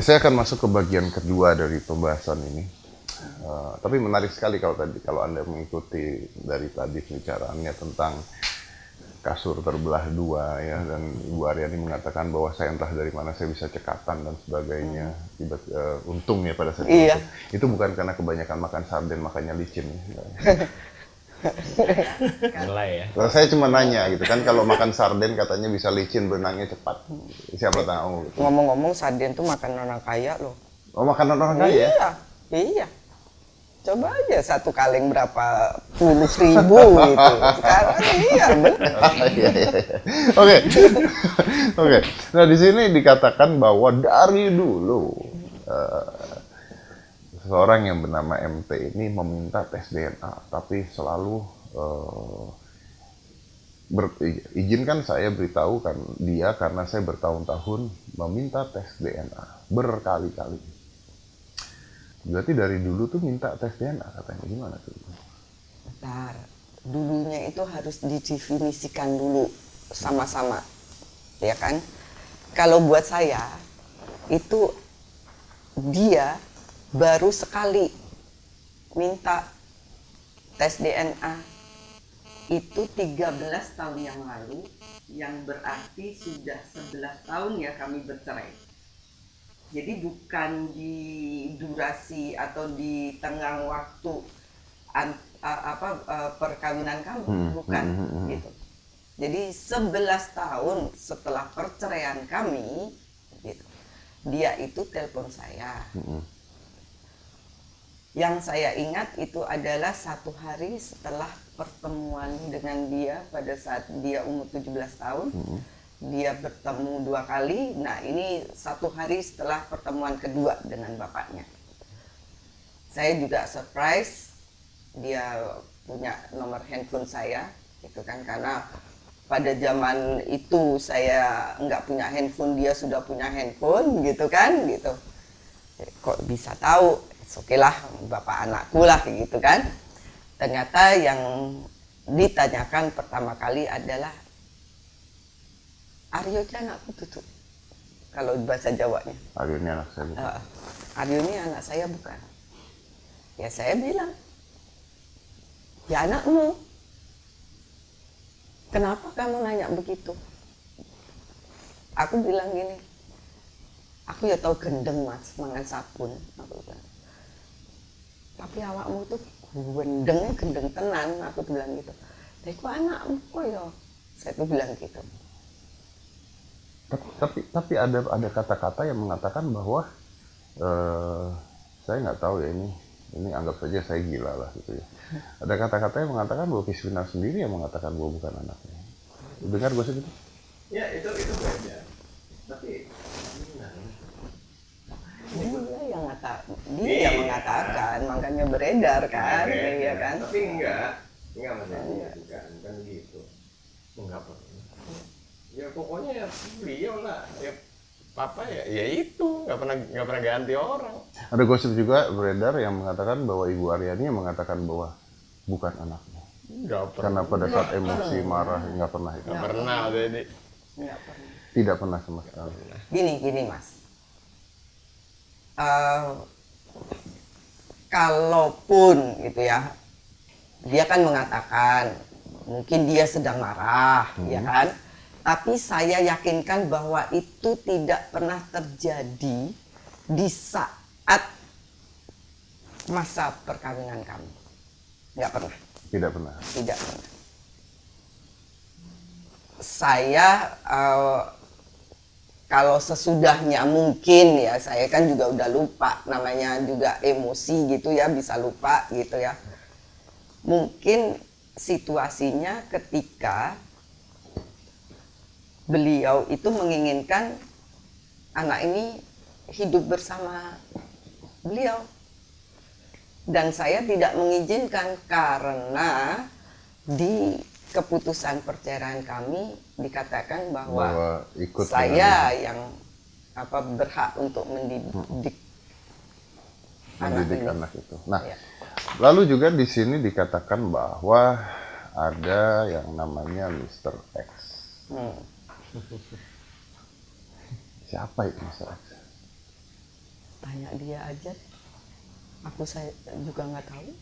Saya akan masuk ke bagian kedua dari pembahasan ini. Tapi menarik sekali kalau Anda mengikuti dari tadi pembicaraannya tentang kasur terbelah dua, ya, dan Ibu Aryani mengatakan bahwa saya entah dari mana saya bisa cekatan dan sebagainya. Untungnya pada saat itu bukan karena kebanyakan makan sarden makanya licin. Mulai ya. Terus saya cuma nanya gitu kan, kalau makan sarden katanya bisa licin, berenangnya cepat. Siapa tahu. Gitu. Ngomong-ngomong, sarden tuh makanan orang kaya loh. Oh, makanan orang kaya? Iya, iya. Coba aja satu kaleng berapa puluh ribu gitu. Sekarang iya benar. Oke, oke. Nah di sini dikatakan bahwa dari dulu seorang yang bernama MT ini meminta tes DNA, tapi selalu izinkan saya beritahu kan dia karena saya bertahun-tahun meminta tes DNA berkali-kali. Berarti dari dulu tuh minta tes DNA katanya, gimana tuh? Bentar, dulunya itu harus didefinisikan dulu sama-sama, ya kan? Kalau buat saya itu dia baru sekali minta tes DNA itu 13 tahun yang lalu, yang berarti sudah 11 tahun ya kami bercerai. Jadi bukan di durasi atau di tengah waktu perkawinan kami, bukan gitu. Jadi 11 tahun setelah perceraian kami, gitu, dia itu telepon saya. Yang saya ingat itu adalah satu hari setelah pertemuan dengan dia pada saat dia umur 17 tahun. Dia bertemu dua kali, nah ini satu hari setelah pertemuan kedua dengan bapaknya. Saya juga surprise, dia punya nomor handphone saya, gitu kan, karena pada zaman itu saya nggak punya handphone, dia sudah punya handphone, gitu kan, gitu. Kok bisa tahu? Oke lah, bapak anakku lah, gitu kan. Ternyata yang ditanyakan pertama kali adalah, Aryo itu anakku tuh, kalau bahasa Jawanya. Aryo ini anak saya bukan. Aryo ini anak saya bukan. Ya saya bilang, ya anakmu. Kenapa kamu nanya begitu? Aku bilang gini, aku ya tahu gendeng mas, mangan sabun. Aku bilang, tapi awakmu tuh gendengnya gendeng tenan, aku bilang gitu. Tapi kok anakmu kok ya? Saya tuh bilang gitu. Tapi ada kata-kata yang mengatakan bahwa saya nggak tahu ya ini anggap saja saya gila lah gitu ya. Ada kata-kata yang mengatakan bahwa Kiswinar sendiri yang mengatakan bahwa bukan anaknya. Dengar gosip itu? Ya itu beda. Tapi dia yang mengatakan, makanya beredar kan, iya kan? Tapi enggak maksudnya bukan gitu. Enggak pernah. Ya pokoknya ya beliau lah, ya papa ya itu, nggak pernah ganti orang. Ada gosip juga beredar yang mengatakan bahwa Ibu Aryani yang mengatakan bahwa bukan anaknya. Karena pada saat emosi marah nggak pernah itu. Nggak pernah, jadi tidak pernah sama sekali. Gini mas, kalaupun gitu ya, dia kan mengatakan mungkin dia sedang marah, ya kan? Tapi saya yakinkan bahwa itu tidak pernah terjadi di saat masa perkawinan kami. Nggak pernah. Tidak pernah. Tidak pernah. Saya kalau sesudahnya mungkin ya, saya kan juga udah lupa, namanya juga emosi gitu ya, bisa lupa gitu ya. Mungkin situasinya ketika beliau itu menginginkan anak ini hidup bersama beliau. Dan saya tidak mengizinkan karena di keputusan perceraian kami dikatakan bahwa saya yang berhak untuk mendidik anak itu. Nah, ya. Lalu juga di sini dikatakan bahwa ada yang namanya Mr. X. Siapa itu Mr. X? Tanya dia aja. Saya juga nggak tahu.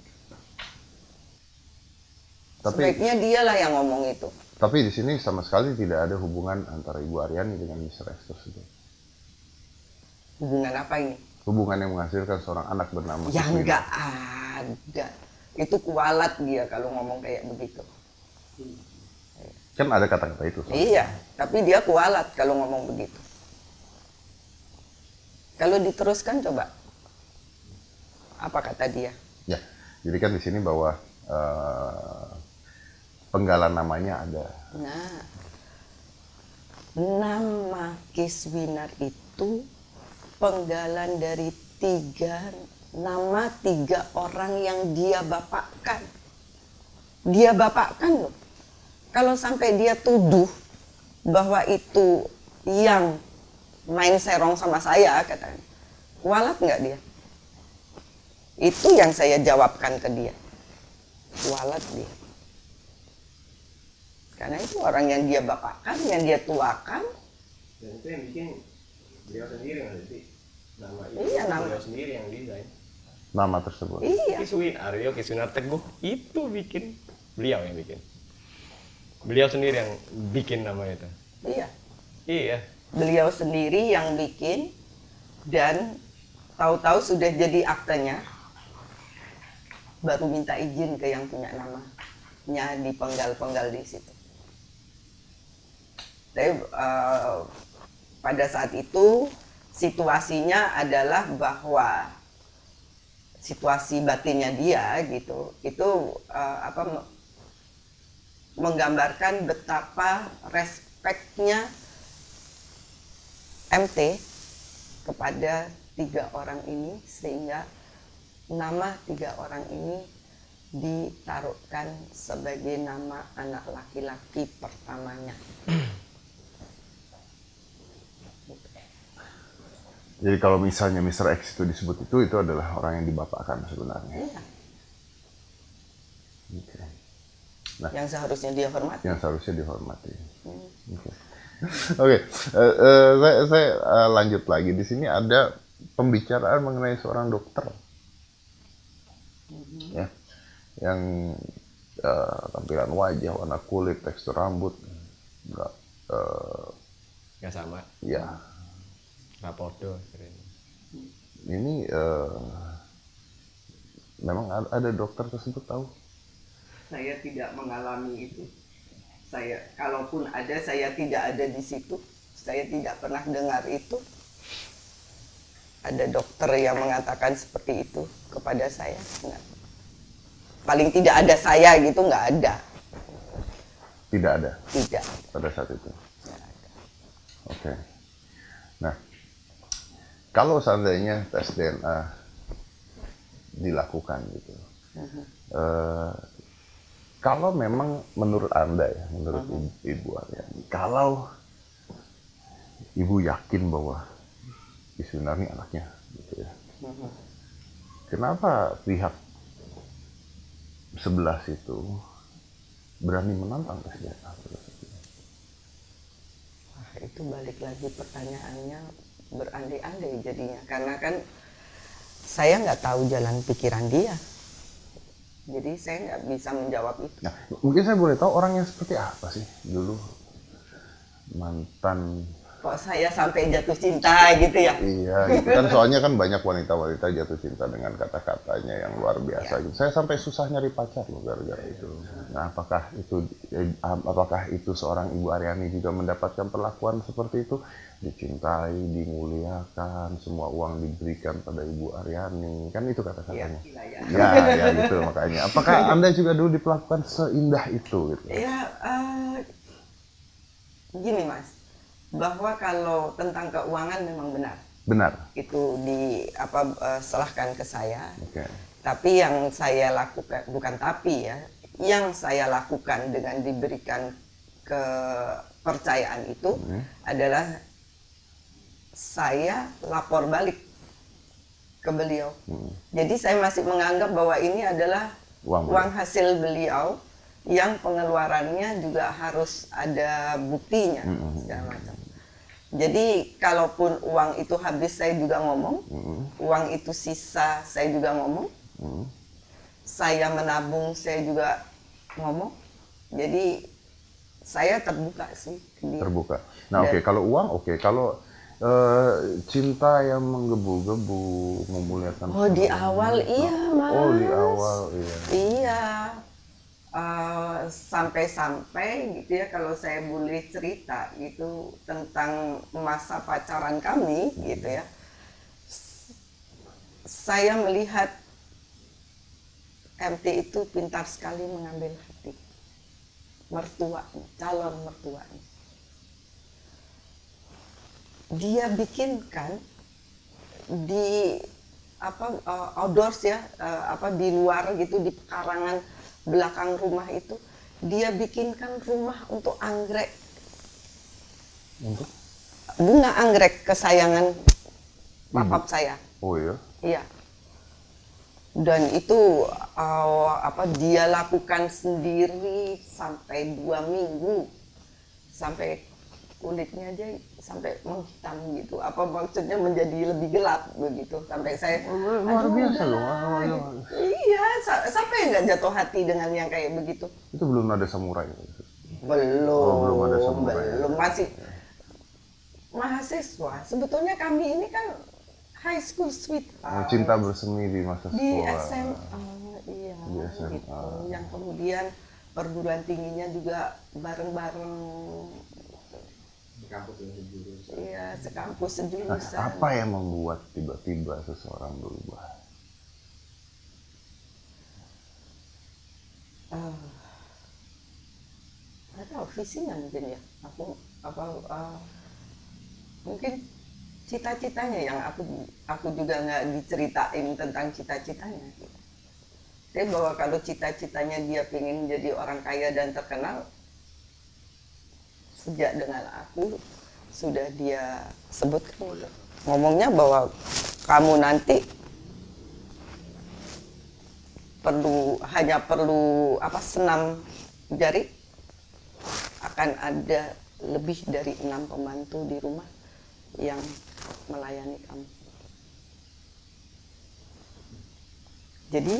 Tapi, sebaiknya dialah yang ngomong itu. Tapi di sini sama sekali tidak ada hubungan antara Ibu Aryani dengan Mr. Estus itu. Hubungan apa ini? Hubungan yang menghasilkan seorang anak bernama Kiswinar. Ya nggak ada. Itu kualat dia kalau ngomong kayak begitu. Kan ada kata-kata itu. Soalnya. Iya, tapi dia kualat kalau ngomong begitu. Kalau diteruskan coba. Apa kata dia? Ya, jadi kan di sini bahwa penggalan namanya ada. Nah, nama Kiswinar itu penggalan dari tiga orang yang dia bapakkan. Dia bapakkan loh. Kalau sampai dia tuduh bahwa itu yang main serong sama saya katanya, kualat nggak dia? Itu yang saya jawabkan ke dia, kualat dia. Karena itu orang yang dia bapakkan, yang dia tuakan. Dan itu yang bikin beliau sendiri nggak sih? Nama itu iya, beliau sendiri yang desain. Nama tersebut. Iya. Kiswinar, Aryo, Kiswinar Teguh, itu bikin beliau yang bikin. Beliau sendiri yang bikin nama itu. Iya. Iya. Beliau sendiri yang bikin dan tahu-tahu sudah jadi aktenya. Baru minta izin ke yang punya namanya di penggal-penggal di situ. Tapi pada saat itu situasinya adalah bahwa situasi batinnya dia gitu, itu menggambarkan betapa respeknya MT kepada tiga orang ini sehingga nama tiga orang ini ditaruhkan sebagai nama anak laki-laki pertamanya. Jadi kalau misalnya Mr. X itu disebut itu adalah orang yang dibapakkan sebenarnya. Iya. Okay. Nah, yang seharusnya dia hormati. Yang seharusnya dihormati. Oke, okay. saya lanjut lagi. Di sini ada pembicaraan mengenai seorang dokter. Ya, yang tampilan wajah, warna kulit, tekstur rambut nggak sama. Ya. Nggak podo. Ini memang ada dokter tersebut tahu? Saya tidak mengalami itu. Saya kalaupun ada, saya tidak ada di situ. Saya tidak pernah dengar itu. Ada dokter yang mengatakan seperti itu kepada saya. Enggak. Paling tidak ada saya gitu, nggak ada. Tidak ada? Tidak. Pada saat itu? Nggak ada. Oke. Okay. Nah, kalau seandainya tes DNA dilakukan gitu, kalau memang menurut Anda ya, menurut Ibu Aryani, kalau Ibu yakin bahwa Kiswinar ini anaknya, gitu ya. Kenapa pihak sebelah situ berani menantang tes DNA? Itu balik lagi pertanyaannya berandai-andai jadinya, karena kan saya nggak tahu jalan pikiran dia, jadi saya nggak bisa menjawab itu. Nah, mungkin saya boleh tahu orangnya seperti apa sih dulu mantan? Kok saya sampai jatuh cinta gitu ya? Iya, gitu kan, soalnya kan banyak wanita-wanita jatuh cinta dengan kata-katanya yang luar biasa. Ya. Saya sampai susah nyari pacar loh gara-gara itu. Nah, apakah itu seorang Ibu Aryani juga mendapatkan perlakuan seperti itu? Dicintai, dimuliakan, semua uang diberikan pada Ibu Aryani, kan itu kata-katanya. Ya, gitu makanya. Apakah Anda juga dulu diperlakukan seindah itu? Gitu? Ya, gini Mas. Bahwa kalau tentang keuangan memang benar. Benar. Itu diselahkan ke saya. Okay. Tapi yang saya lakukan, bukan tapi ya, yang saya lakukan dengan diberikan kepercayaan itu adalah saya lapor balik ke beliau. Jadi saya masih menganggap bahwa ini adalah uang hasil beliau yang pengeluarannya juga harus ada buktinya segala macam. Jadi kalaupun uang itu habis saya juga ngomong, uang itu sisa saya juga ngomong, saya menabung saya juga ngomong. Jadi saya terbuka sih. Terbuka. Nah oke, kalau uang oke, kalau cinta yang menggebu-gebu, memuliakan. Oh di awal iya Mas. Oh di awal iya. Iya. Sampai-sampai gitu ya, kalau saya boleh cerita gitu tentang masa pacaran kami gitu ya, saya melihat MT itu pintar sekali mengambil hati mertuanya, calon mertuanya. Dia bikinkan di apa outdoors ya, apa di luar gitu, di pekarangan belakang rumah itu dia bikinkan rumah untuk anggrek, untuk bunga anggrek kesayangan papap saya. Oh iya. Iya. Dan itu apa dia lakukan sendiri sampai 2 minggu, sampai kulitnya aja sampai menghitam gitu. Apa maksudnya menjadi lebih gelap begitu sampai saya. Luar biasa loh. Iya, sampai nggak jatuh hati dengan yang kayak begitu. Itu belum ada samurai. Belum. Oh, belum ada samurai. Belum, masih mahasiswa. Sebetulnya kami ini kan high school sweetheart. Cinta bersemi di masa sekolah. Di SMA, iya. Di SMA. Gitu. Yang kemudian perguruan tingginya juga bareng-bareng. Sekampus sejurusan. Iya, sekampus sejurusan. Nah, apa yang membuat tiba-tiba seseorang berubah? Nggak tahu, visinya mungkin ya. Aku apa mungkin cita-citanya yang aku juga nggak diceritain tentang cita-citanya. Saya bahwa kalau cita-citanya dia pengen jadi orang kaya dan terkenal, sejak dengan aku sudah dia sebutkan gitu. Ngomongnya bahwa kamu nanti hanya perlu apa senam jari, akan ada lebih dari 6 pembantu di rumah yang melayani kamu. Jadi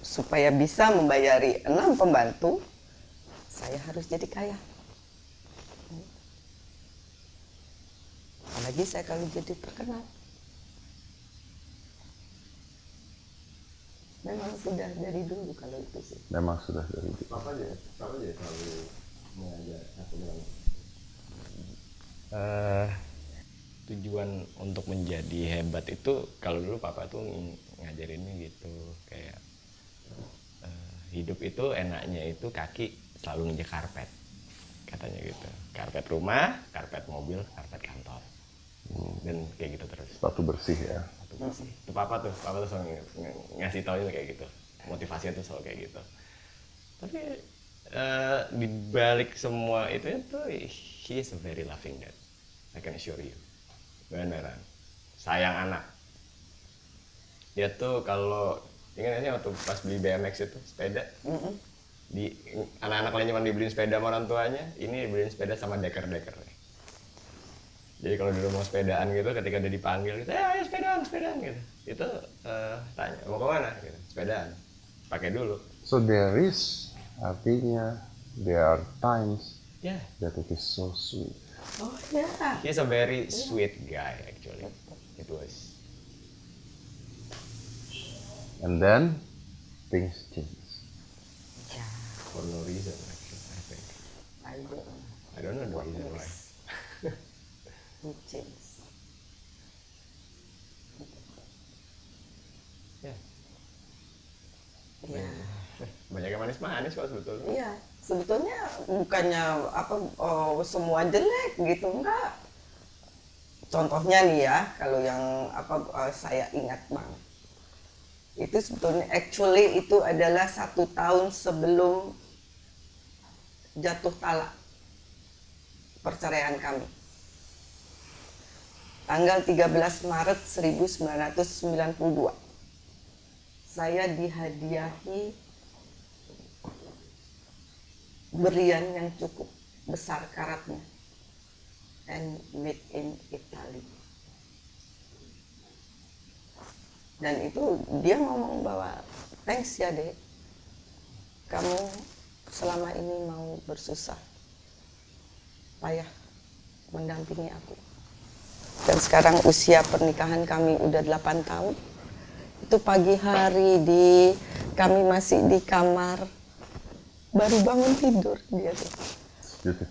supaya bisa membayari 6 pembantu, saya harus jadi kaya. Apalagi saya kalau jadi terkenal. Memang sudah dari dulu kalau itu sih. Memang sudah dari dulu. Papa aja selalu mengajak aku bilang. Tujuan untuk menjadi hebat itu, kalau dulu Papa tuh ngajarinnya gitu, kayak hidup itu enaknya itu kaki selalu nginjek karpet, katanya gitu. Karpet rumah, karpet mobil, karpet kantor, dan kayak gitu terus. Sepatu bersih ya. Sepatu bersih. Itu Papa tuh selalu ngasih tau itu kayak gitu. Motivasinya tuh selalu kayak gitu. Tapi dibalik semua itu tuh, he is a very loving dad. I can assure you. Beneran. Sayang anak. Dia tuh kalau ingatnya waktu pas beli BMX itu, sepeda, di anak-anak lain cuma dibeliin sepeda sama orang tuanya, ini dibeliin sepeda sama deker-deker. Jadi kalau dulu mau sepedaan gitu, ketika udah dipanggil gitu, ayo sepedaan gitu. Itu tanya, mau kemana? Gitu. Sepedaan, pakai dulu. So there is, artinya there are times that it is so sweet. Oh yeah. He's a very sweet guy actually. It was. And then things change. For no reason, actually, I think. I don't know the reason why. It changed. Yeah. Yeah. Banyak yang manis-manis kok sebetulnya. Iya, yeah. Sebetulnya bukannya apa semua jelek gitu, enggak. Contohnya nih ya, kalau yang apa saya ingat banget. Itu sebetulnya actually itu adalah 1 tahun sebelum jatuh talak perceraian kami, tanggal 13 Maret 1992 saya dihadiahi berlian yang cukup besar karatnya, and made in Italy. Dan itu dia ngomong bahwa thanks ya Dek, kamu selama ini mau bersusah payah mendampingi aku. Dan sekarang usia pernikahan kami udah 8 tahun. Itu pagi hari kami masih di kamar, baru bangun tidur dia tuh.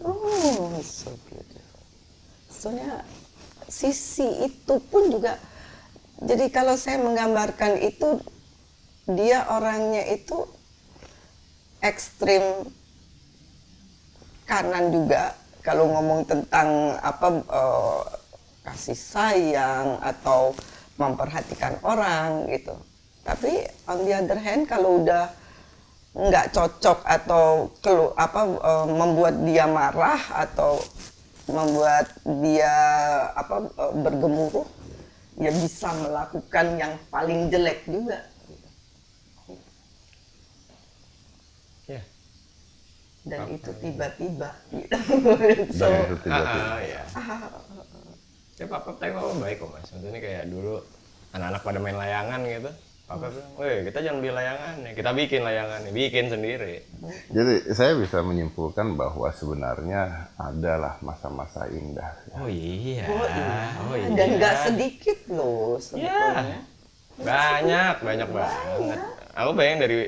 Oh, so beautiful. Soalnya sisi itu pun juga, jadi kalau saya menggambarkan itu, dia orangnya itu ekstrim kanan juga. Kalau ngomong tentang apa kasih sayang atau memperhatikan orang gitu. Tapi on the other hand kalau udah nggak cocok atau membuat dia marah atau membuat dia bergemuruh, ya bisa melakukan yang paling jelek juga. Yeah. Dan itu tiba-tiba. So, dan itu tiba-tiba. Ya. Ya Papa tapi Papa baik kok Mas. Contohnya kayak dulu anak-anak pada main layangan gitu. Papa bilang, weh kita jangan beli layangan, kita bikin layangan, bikin sendiri. Jadi saya bisa menyimpulkan bahwa sebenarnya adalah masa-masa indah. Oh iya. Oh iya. Dan nggak sedikit loh sebetulnya. Ya. Banyak banget. Aku bayangin dari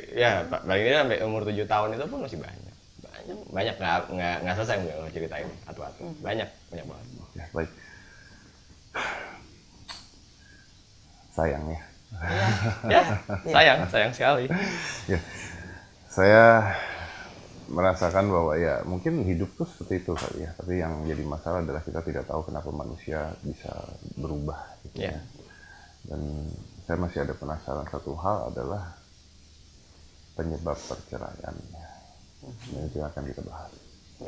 paling ini sampai umur 7 tahun itu pun masih banyak nggak selesai nggak ceritain atu-atu. Banyak banget. Ya, baik. Sayangnya sayang sekali ya. Saya merasakan bahwa ya mungkin hidup tuh seperti itu kali ya, tapi yang jadi masalah adalah kita tidak tahu kenapa manusia bisa berubah gitu ya. Dan saya masih ada penasaran satu hal adalah penyebab perceraiannya, dan itu akan kita bahas.